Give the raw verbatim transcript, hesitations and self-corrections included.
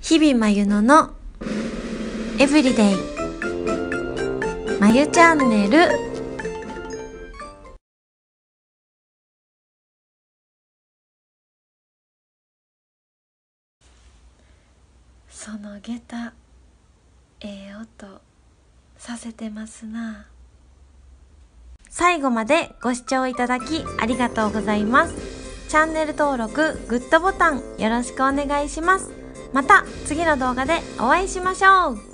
日々まゆののエブリデイまゆチャンネル。その下駄ええ音させてますな。最後までご視聴いただきありがとうございます。チャンネル登録、グッドボタンよろしくお願いします。また次の動画でお会いしましょう。